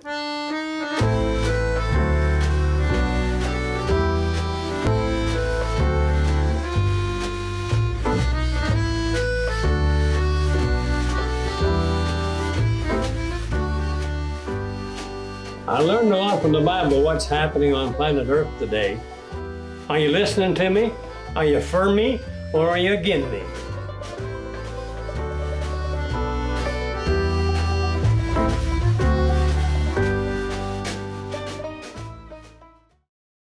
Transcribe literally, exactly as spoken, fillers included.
I learned a lot from the Bible, what's happening on planet Earth today. Are you listening to me? Are you for me or are you against me?